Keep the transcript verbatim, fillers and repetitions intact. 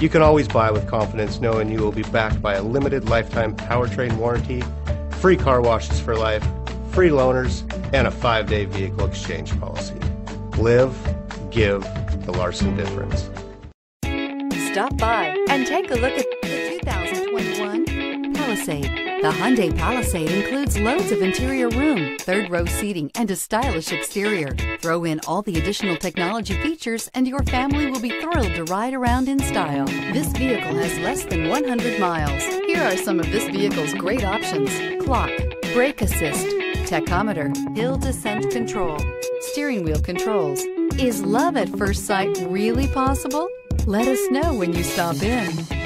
You can always buy with confidence knowing you will be backed by a limited lifetime powertrain warranty, free car washes for life, free loaners, and a five-day vehicle exchange policy. Live, give, the Larson difference. Stop by and take a look at the two thousand twenty-one Palisade. The Hyundai Palisade includes loads of interior room, third-row seating, and a stylish exterior. Throw in all the additional technology features and your family will be thrilled to ride around in style. This vehicle has less than one hundred miles. Here are some of this vehicle's great options: clock, brake assist, tachometer, hill descent control, steering wheel controls. Is love at first sight really possible? Let us know when you stop in.